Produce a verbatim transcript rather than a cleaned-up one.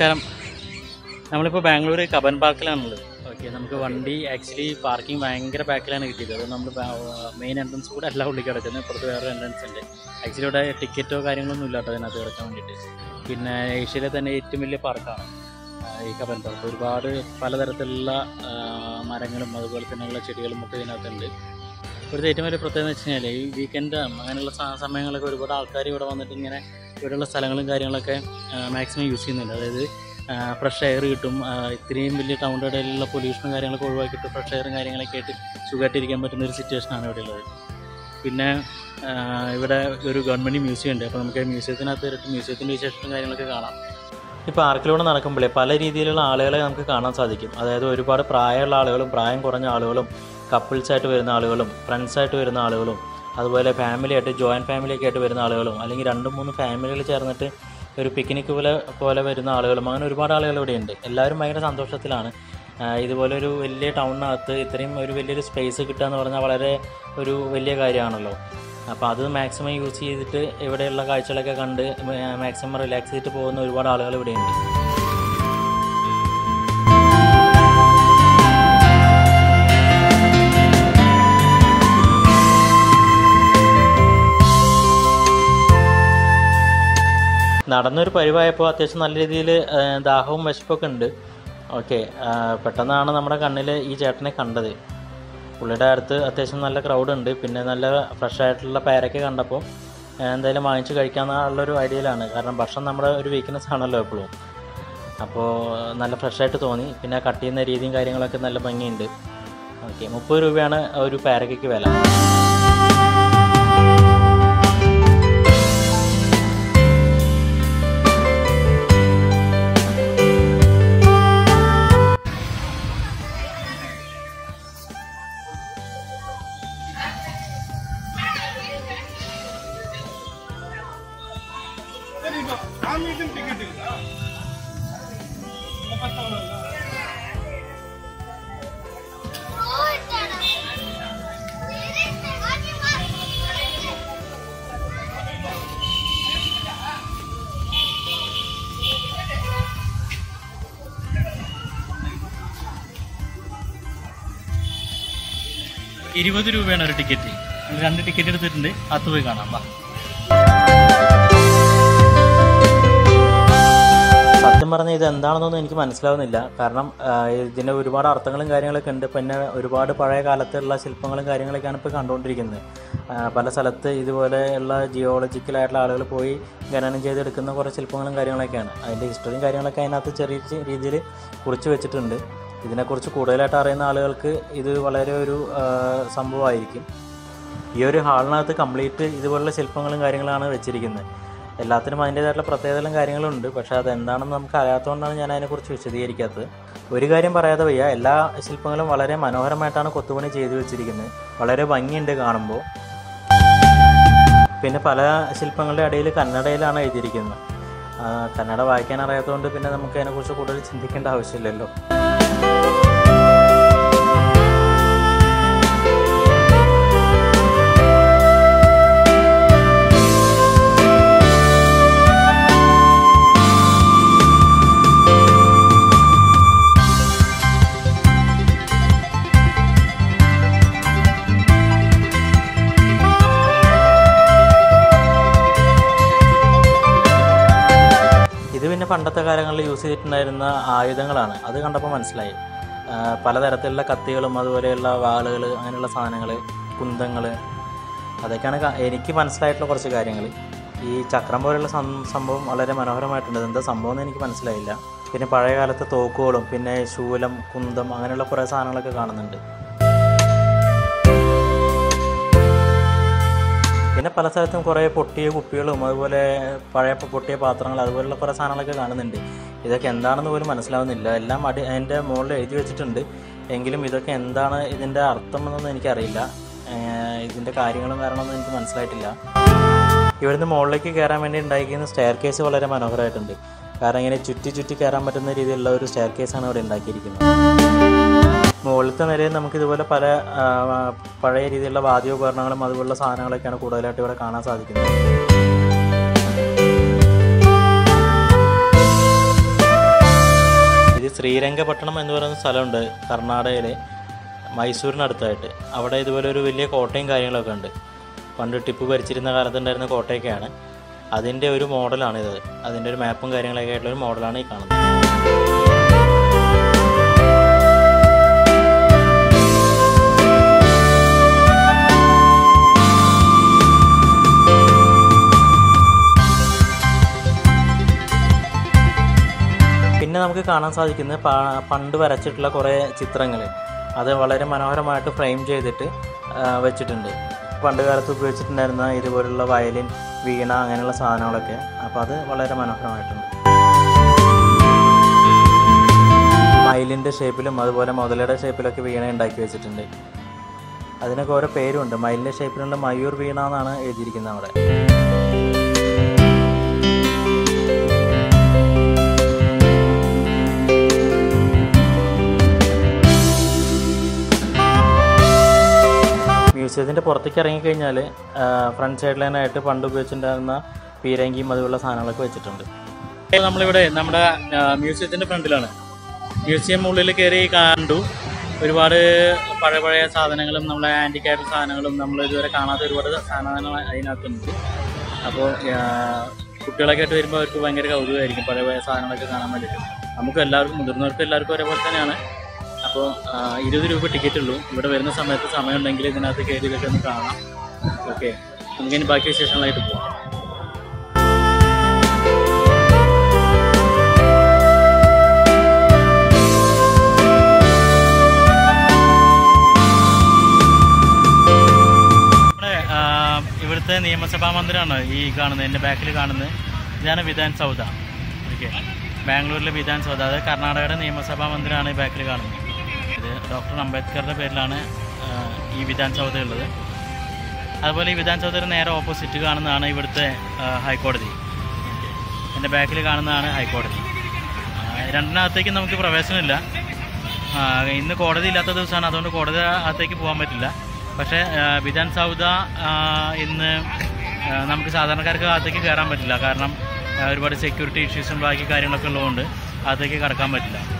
നമസ്കാരം നമ്മളിപ്പോൾ ബാംഗ്ലൂർ കബൻ പാർക്കിലാണുള്ളത്. ഓക്കെ, നമുക്ക് വണ്ടി ആക്ച്വലി പാർക്കിംഗ് ഭയങ്കര ബാക്കിലാണ് കിട്ടിയത്. അത് നമ്മൾ മെയിൻ എൻട്രൻസ് കൂടെ അല്ല ഉള്ളിൽ കിടക്കുന്നത്, പുറത്ത് വേറൊരു എൻട്രൻസ് ഉണ്ട്. ആക്ച്വലി ഇവിടെ ടിക്കറ്റോ കാര്യങ്ങളൊന്നും ഇല്ലാട്ടോ അതിനകത്ത് കിടക്കാൻ വേണ്ടിയിട്ട്. പിന്നെ ഏഷ്യയിലെ തന്നെ ഏറ്റവും വലിയ പാർക്കാണ് ഈ കബൻ പാർക്ക്. ഒരുപാട് പലതരത്തിലുള്ള മരങ്ങളും അതുപോലെ തന്നെയുള്ള ചെടികളും ഒക്കെ ഇതിനകത്തുണ്ട്. ഇവിടുത്തെ ഏറ്റവും വലിയ പ്രത്യേകത എന്ന് വെച്ച് കഴിഞ്ഞാൽ ഈ വീക്കെൻഡ് അങ്ങനെയുള്ള സമയങ്ങളൊക്കെ ഒരുപാട് ആൾക്കാർ ഇവിടെ വന്നിട്ട് ഇങ്ങനെ ഇവിടെയുള്ള സ്ഥലങ്ങളും കാര്യങ്ങളൊക്കെ മാക്സിമം യൂസ് ചെയ്യുന്നുണ്ട്. അതായത് ഫ്രഷ് എയർ കിട്ടും, ഇത്രയും വലിയ ടൗണിൻ്റെ ഇടയിലുള്ള പൊല്യൂഷനും കാര്യങ്ങളൊക്കെ ഒഴിവാക്കിയിട്ട് ഫ്രഷ് എയറും കാര്യങ്ങളൊക്കെ ആയിട്ട് സുഖമായിട്ടിരിക്കാൻ പറ്റുന്നൊരു സിറ്റുവേഷനാണ് ഇവിടെയുള്ളത്. പിന്നെ ഇവിടെ ഒരു ഗവൺമെൻറ് മ്യൂസിയം ഉണ്ട്. അപ്പോൾ നമുക്ക് മ്യൂസിയത്തിനകത്ത് കയറിയിട്ട് മ്യൂസിയത്തിൻ്റെ വിശേഷങ്ങളും കാര്യങ്ങളൊക്കെ കാണാം. ഈ പാർക്കിലൂടെ നടക്കുമ്പോഴേ പല രീതിയിലുള്ള ആളുകളെ നമുക്ക് കാണാൻ സാധിക്കും. അതായത് ഒരുപാട് പ്രായമുള്ള ആളുകളും പ്രായം കുറഞ്ഞ ആളുകളും കപ്പിൾസായിട്ട് വരുന്ന ആളുകളും ഫ്രണ്ട്സായിട്ട് വരുന്ന ആളുകളും അതുപോലെ ഫാമിലിയായിട്ട് ജോയിൻറ്റ് ഫാമിലിയൊക്കെ ആയിട്ട് വരുന്ന ആളുകളും അല്ലെങ്കിൽ രണ്ട് മൂന്ന് ഫാമിലികൾ ചേർന്നിട്ട് ഒരു പിക്നിക് പോലെ പോലെ വരുന്ന ആളുകളും അങ്ങനെ ഒരുപാട് ആളുകൾ ഇവിടെയുണ്ട്. എല്ലാവരും ഭയങ്കര സന്തോഷത്തിലാണ്. ഇതുപോലൊരു വലിയ ടൗണിനകത്ത് ഇത്രയും ഒരു വലിയൊരു സ്പേസ് കിട്ടുക എന്ന് പറഞ്ഞാൽ വളരെ ഒരു വലിയ കാര്യമാണല്ലോ. അപ്പോൾ അത് മാക്സിമം യൂസ് ചെയ്തിട്ട് ഇവിടെയുള്ള കാഴ്ചകളൊക്കെ കണ്ട് മാക്സിമം റിലാക്സ് ചെയ്തിട്ട് പോകുന്ന ഒരുപാട് ആളുകൾ ഇവിടെയുണ്ട്. നടന്നൊരു പരിവായപ്പോൾ അത്യാവശ്യം നല്ല രീതിയിൽ ദാഹവും വിശപ്പൊക്കെ ഉണ്ട്. ഓക്കെ, പെട്ടെന്നാണ് നമ്മുടെ കണ്ണിൽ ഈ ചേട്ടനെ കണ്ടത്. പുള്ളിയുടെ അടുത്ത് അത്യാവശ്യം നല്ല ക്രൗഡുണ്ട്. പിന്നെ നല്ല ഫ്രഷായിട്ടുള്ള പേരൊക്കെ കണ്ടപ്പോൾ എന്തായാലും വാങ്ങിച്ച് കഴിക്കാമെന്നുള്ളൊരു ഐഡിയയിലാണ്. കാരണം ഭക്ഷണം നമ്മുടെ ഒരു വീക്ക്നെസ് ആണല്ലോ എപ്പോഴും. അപ്പോൾ നല്ല ഫ്രഷായിട്ട് തോന്നി. പിന്നെ കട്ട് ചെയ്യുന്ന രീതിയും കാര്യങ്ങളൊക്കെ നല്ല ഭംഗിയുണ്ട്. ഓക്കെ, മുപ്പത് രൂപയാണ് ഒരു പേരക്കയ്ക്ക് വില. ഇരുപത് രൂപയാണ് ഒരു ടിക്കറ്റ്. രണ്ട് ടിക്കറ്റ് എടുത്തിട്ടുണ്ട്. അത് പോയി കാണാം. സത്യം പറഞ്ഞാൽ ഇത് എന്താണെന്നൊന്നും എനിക്ക് മനസ്സിലാവുന്നില്ല. കാരണം ഇതിൻ്റെ ഒരുപാട് അർത്ഥങ്ങളും കാര്യങ്ങളൊക്കെ ഉണ്ട്. പിന്നെ ഒരുപാട് പഴയ കാലത്തുള്ള ശില്പങ്ങളും കാര്യങ്ങളൊക്കെയാണ് ഇപ്പോൾ കണ്ടുകൊണ്ടിരിക്കുന്നത്. പല സ്ഥലത്ത് ഇതുപോലെയുള്ള ജിയോളജിക്കലായിട്ടുള്ള ആളുകൾ പോയി ഖനനം ചെയ്തെടുക്കുന്ന കുറേ ശില്പങ്ങളും കാര്യങ്ങളൊക്കെയാണ്. അതിൻ്റെ ഹിസ്റ്ററിയും കാര്യങ്ങളൊക്കെ അതിനകത്ത് ചെറിയ രീതിയിൽ കുറിച്ച് വെച്ചിട്ടുണ്ട്. ഇതിനെക്കുറിച്ച് കൂടുതലായിട്ട് അറിയുന്ന ആളുകൾക്ക് ഇത് വളരെ ഒരു സംഭവമായിരിക്കും. ഈ ഒരു ഹാളിനകത്ത് കംപ്ലീറ്റ് ഇതുപോലുള്ള ശില്പങ്ങളും കാര്യങ്ങളാണ് വെച്ചിരിക്കുന്നത്. എല്ലാത്തിനും അതിൻ്റേതായിട്ടുള്ള പ്രത്യേകതകളും കാര്യങ്ങളും ഉണ്ട്. പക്ഷേ അതെന്താണെന്ന് നമുക്ക് അറിയാത്തതുകൊണ്ടാണ് ഞാൻ അതിനെക്കുറിച്ച് വിശദീകരിക്കാത്തത്. ഒരു കാര്യം പറയാതെ വയ്യ, എല്ലാ ശില്പങ്ങളും വളരെ മനോഹരമായിട്ടാണ് കൊത്തുപണി ചെയ്തു വെച്ചിരിക്കുന്നത്. വളരെ ഭംഗിയുണ്ട് കാണുമ്പോൾ. പിന്നെ പല ശില്പങ്ങളുടെ ഇടയിൽ കന്നഡയിലാണ് എഴുതിയിരിക്കുന്നത്. കന്നഡ വായിക്കാൻ അറിയാത്തതുകൊണ്ട് പിന്നെ നമുക്ക് അതിനെക്കുറിച്ച് കൂടുതൽ ചിന്തിക്കേണ്ട ആവശ്യമില്ലല്ലോ. പണ്ടത്തെ കാലങ്ങളിൽ യൂസ് ചെയ്തിട്ടുണ്ടായിരുന്ന ആയുധങ്ങളാണ്. അത് കണ്ടപ്പോൾ മനസ്സിലായി. പലതരത്തിലുള്ള കത്തികളും അതുപോലെയുള്ള വാളുകൾ അങ്ങനെയുള്ള സാധനങ്ങൾ കുന്തങ്ങൾ അതൊക്കെയാണ് എനിക്ക് മനസ്സിലായിട്ടുള്ള കുറച്ച് കാര്യങ്ങൾ. ഈ ചക്രം പോലെയുള്ള സംഭവം വളരെ മനോഹരമായിട്ടുണ്ട്. എന്താ സംഭവം എന്ന് എനിക്ക് മനസ്സിലായില്ല. പിന്നെ പഴയ കാലത്തെ തോക്കുകളും പിന്നെ ശൂലം കുന്തം അങ്ങനെയുള്ള കുറേ സാധനങ്ങളൊക്കെ കാണുന്നുണ്ട്. പിന്നെ പല സ്ഥലത്തും കുറേ പൊട്ടിയ കുപ്പികളും അതുപോലെ പഴയ പൊട്ടിയ പാത്രങ്ങൾ അതുപോലെയുള്ള കുറേ സാധനങ്ങളൊക്കെ കാണുന്നുണ്ട്. ഇതൊക്കെ എന്താണെന്ന് പോലും മനസ്സിലാവുന്നില്ല. എല്ലാം അടി അതിൻ്റെ മുകളിൽ എഴുതി വെച്ചിട്ടുണ്ട്. എങ്കിലും ഇതൊക്കെ എന്താണ് ഇതിൻ്റെ അർത്ഥം എന്നൊന്നും എനിക്കറിയില്ല. ഇതിൻ്റെ കാര്യങ്ങളും കാരണമൊന്നും എനിക്ക് മനസ്സിലായിട്ടില്ല. ഇവിടുന്ന് മുകളിലേക്ക് കയറാൻ വേണ്ടി ഉണ്ടാക്കിയിരുന്ന സ്റ്റെയർ കേസ് വളരെ മനോഹരമായിട്ടുണ്ട്. കാരണം ഇങ്ങനെ ചുറ്റി ചുറ്റി കയറാൻ പറ്റുന്ന രീതിയിലുള്ള ഒരു സ്റ്റെയർ കേസാണ് ഇവിടെ ഉണ്ടാക്കിയിരിക്കുന്നത്. മുകളിലത്തെ നിലയിൽ നമുക്കിതുപോലെ പല പഴയ രീതിയിലുള്ള വാദ്യോപകരണങ്ങളും അതുപോലുള്ള സാധനങ്ങളൊക്കെയാണ് കൂടുതലായിട്ട് ഇവിടെ കാണാൻ സാധിക്കുന്നത്. ഈ ശ്രീരംഗപട്ടണം എന്ന് പറയുന്ന സ്ഥലമുണ്ട് കർണാടകയിലെ മൈസൂരിനടുത്തായിട്ട്. അവിടെ ഇതുപോലെ ഒരു വലിയ കോട്ടയും കാര്യങ്ങളൊക്കെ ഉണ്ട്. പണ്ട് ടിപ്പു ഭരിച്ചിരുന്ന കാലത്തുണ്ടായിരുന്ന കോട്ടയൊക്കെയാണ്. അതിൻ്റെ ഒരു മോഡലാണിത്. അതിൻ്റെ ഒരു മാപ്പും കാര്യങ്ങളൊക്കെ ആയിട്ടുള്ളൊരു മോഡലാണ് ഈ കാണുന്നത്. പിന്നെ നമുക്ക് കാണാൻ സാധിക്കുന്നത് പണ്ട് വരച്ചിട്ടുള്ള കുറേ ചിത്രങ്ങൾ, അത് വളരെ മനോഹരമായിട്ട് ഫ്രെയിം ചെയ്തിട്ട് വെച്ചിട്ടുണ്ട്. പണ്ട് കാലത്ത് ഉപയോഗിച്ചിട്ടുണ്ടായിരുന്ന ഇതുപോലുള്ള വയലിൻ, വീണ, അങ്ങനെയുള്ള സാധനങ്ങളൊക്കെ. അപ്പോൾ അത് വളരെ മനോഹരമായിട്ടുണ്ട്. മയിലിൻ്റെ ഷേപ്പിലും അതുപോലെ മുതലയുടെ ഷേപ്പിലൊക്കെ വീണ ഉണ്ടാക്കി വെച്ചിട്ടുണ്ട്. അതിനൊക്കെ ഓരോ പേരുണ്ട്. മയിലിൻ്റെ ഷേപ്പിലുള്ള മയൂർ വീണ എന്നാണ് എഴുതിയിരിക്കുന്നത് അവിടെ. മ്യൂസിയത്തിൻ്റെ പുറത്തേക്ക് ഇറങ്ങിക്കഴിഞ്ഞാൽ ഫ്രണ്ട് സൈഡ് ലൈനായിട്ട് പണ്ട് ഉപയോഗിച്ചിട്ടുണ്ടായിരുന്ന പീരങ്കിയും അതുപോലുള്ള സാധനങ്ങളൊക്കെ വെച്ചിട്ടുണ്ട്. നമ്മളിവിടെ നമ്മുടെ മ്യൂസിയത്തിൻ്റെ ഫ്രണ്ടിലാണ്. മ്യൂസിയം ഉള്ളിൽ കയറി കണ്ടു. ഒരുപാട് പഴയ പഴയ സാധനങ്ങളും നമ്മളെ ആൻറ്റിക്കായിട്ടുള്ള സാധനങ്ങളും നമ്മൾ ഇതുവരെ കാണാത്ത ഒരുപാട് സാധനങ്ങൾ അതിനകത്തുണ്ട്. അപ്പോൾ കുട്ടികളൊക്കെ ആയിട്ട് വരുമ്പോൾ അവർക്ക് ഭയങ്കര കൗതുകമായിരിക്കും പഴയ പഴയ സാധനങ്ങളൊക്കെ കാണാൻ വേണ്ടിയിട്ട്. നമുക്ക് എല്ലാവർക്കും, മുതിർന്നവർക്കും എല്ലാവർക്കും ഒരേപോലെ തന്നെയാണ്. അപ്പോൾ ഇരുപത് രൂപ ടിക്കറ്റ് ഉള്ളൂ. ഇവിടെ വരുന്ന സമയത്ത് സമയമുണ്ടെങ്കിൽ ഇതിനകത്ത് കയറി ഇതൊക്കെ ഒന്ന് കാണാം. ഓക്കെ, നമുക്കിനി ബാക്കി വിശേഷങ്ങളായിട്ട് പോകാം. നമ്മുടെ ഇവിടുത്തെ നിയമസഭാ മന്ദിരമാണ് ഈ കാണുന്നത്, എൻ്റെ ബാക്കിൽ കാണുന്നത്. ഇതാണ് വിധാൻ സൗധ. ഓക്കെ, ബാംഗ്ലൂരിലെ വിധാൻ സൗധ, അതായത് കർണാടകയുടെ നിയമസഭാ മന്ദിരമാണ് ഈ ബാക്കിൽ കാണുന്നത്. ഇത് ഡോക്ടർ അംബേദ്കറുടെ പേരിലാണ് ഈ വിധാൻ സൗധ ഉള്ളത്. അതുപോലെ ഈ വിധാൻ സൗധയുടെ നേരെ ഓപ്പോസിറ്റ് കാണുന്നതാണ് ഇവിടുത്തെ ഹൈക്കോടതി. എൻ്റെ ബാക്കിൽ കാണുന്നതാണ് ഹൈക്കോടതി. രണ്ടിനകത്തേക്ക് നമുക്ക് പ്രവേശനമില്ല. ഇന്ന് കോടതി ഇല്ലാത്ത ദിവസമാണ്, അതുകൊണ്ട് കോടതി അകത്തേക്ക് പോകാൻ പറ്റില്ല. പക്ഷേ വിധാൻ സൗധ ഇന്ന് നമുക്ക് സാധാരണക്കാർക്ക് അകത്തേക്ക് കയറാൻ പറ്റില്ല, കാരണം ഒരുപാട് സെക്യൂരിറ്റി ഇഷ്യൂസും ബാക്കി കാര്യങ്ങളൊക്കെ ഉള്ളതുകൊണ്ട് അകത്തേക്ക് കടക്കാൻ പറ്റില്ല.